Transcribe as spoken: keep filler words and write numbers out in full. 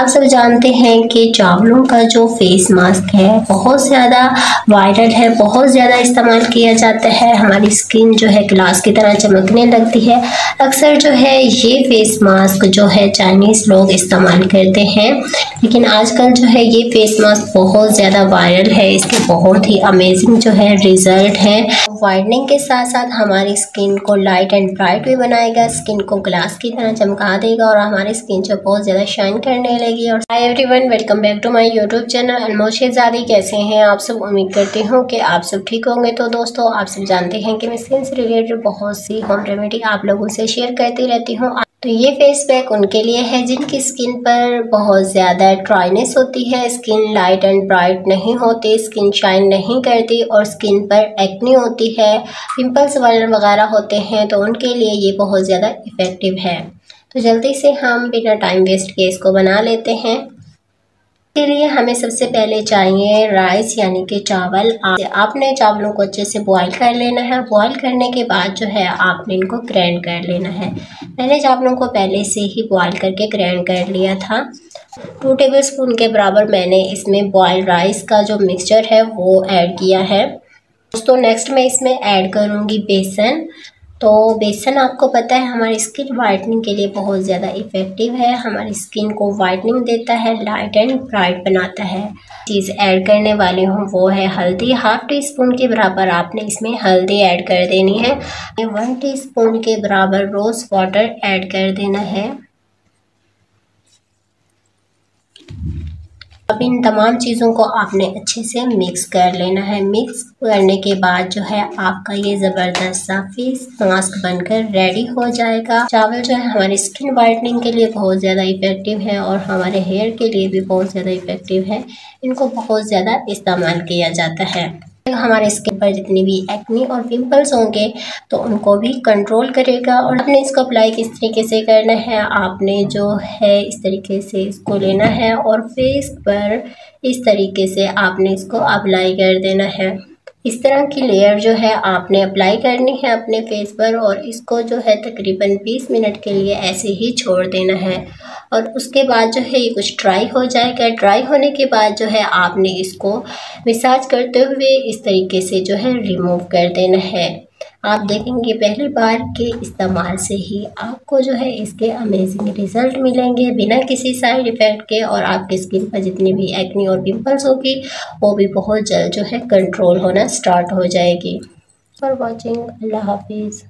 आप सब जानते हैं कि चावलों का जो फेस मास्क है बहुत ज़्यादा वायरल है, बहुत ज़्यादा इस्तेमाल किया जाता है। हमारी स्किन जो है ग्लास की तरह चमकने लगती है। अक्सर जो है ये फेस मास्क जो है चाइनीज़ लोग इस्तेमाल करते हैं, लेकिन आजकल जो है ये फेस मास्क बहुत ज़्यादा वायरल है। इसके बहुत ही अमेजिंग जो है रिज़ल्ट है। वाइटनिंग के साथ साथ हमारी स्किन को लाइट एंड ब्राइट भी बनाएगा, स्किन को ग्लास की तरह चमका देगा और हमारी स्किन जो बहुत ज़्यादा शाइन करने लगी। और hi everyone, welcome back to my YouTube channel Anmol Shahzadi. कैसे हैं आप सब? उम्मीद करती हूँ कि आप सब ठीक होंगे। तो दोस्तों, आप सब जानते हैं कि मैं स्किन से रिलेटेड बहुत सी होम रेमेडी आप लोगों से शेयर करती रहती हूँ। तो ये फेस पैक उनके लिए है जिनकी स्किन पर बहुत ज़्यादा ड्राइनेस होती है, स्किन लाइट एंड ब्राइट नहीं होती, स्किन शाइन नहीं करती और स्किन पर एक्ने होती है, पिंपल्स वगैरह होते हैं। तो उनके लिए ये बहुत ज़्यादा इफ़ेक्टिव है। तो जल्दी से हम बिना टाइम वेस्ट किए इसको बना लेते हैं। इसके लिए हमें सबसे पहले चाहिए राइस यानी कि चावल। आपने चावलों को अच्छे से बॉईल कर लेना है। बॉईल करने के बाद जो है आपने इनको ग्राइंड कर लेना है। मैंने चावलों को पहले से ही बॉईल करके ग्राइंड कर लिया था। टू टेबल स्पून के बराबर मैंने इसमें बॉयल राइस का जो मिक्सचर है वो ऐड किया है। दोस्तों, नेक्स्ट मैं इसमें ऐड करूँगी बेसन। तो बेसन आपको पता है हमारी स्किन वाइटनिंग के लिए बहुत ज़्यादा इफ़ेक्टिव है, हमारी स्किन को वाइटनिंग देता है, लाइट एंड ब्राइट बनाता है। चीज़ ऐड करने वाली हूँ वो है हल्दी। हाफ टी स्पून के बराबर आपने इसमें हल्दी ऐड कर देनी है। वन टी स्पून के बराबर रोज़ वाटर ऐड कर देना है। अब इन तमाम चीज़ों को आपने अच्छे से मिक्स कर लेना है। मिक्स करने के बाद जो है आपका ये ज़बरदस्त सा फेस मास्क बनकर रेडी हो जाएगा। चावल जो है हमारी स्किन वाइटनिंग के लिए बहुत ज़्यादा इफ़ेक्टिव है और हमारे हेयर के लिए भी बहुत ज़्यादा इफ़ेक्टिव है। इनको बहुत ज़्यादा इस्तेमाल किया जाता है। हमारे स्किन पर जितनी भी एक्ने और पिंपल्स होंगे तो उनको भी कंट्रोल करेगा। और आपने इसको अप्लाई किस तरीके से करना है, आपने जो है इस तरीके से इसको लेना है और फेस पर इस तरीके से आपने इसको अप्लाई कर देना है। इस तरह की लेयर जो है आपने अप्लाई करनी है अपने फेस पर और इसको जो है तकरीबन बीस मिनट के लिए ऐसे ही छोड़ देना है। और उसके बाद जो है ये कुछ ड्राई हो जाएगा। ड्राई होने के बाद जो है आपने इसको मसाज करते हुए इस तरीके से जो है रिमूव कर देना है। आप देखेंगे पहली बार के इस्तेमाल से ही आपको जो है इसके अमेजिंग रिज़ल्ट मिलेंगे बिना किसी साइड इफ़ेक्ट के, और आपकी स्किन पर जितनी भी एक्ने और पिंपल्स होगी वो भी बहुत जल्द जो है कंट्रोल होना स्टार्ट हो जाएगी। फॉर वॉचिंग, अल्लाह हाफिज़।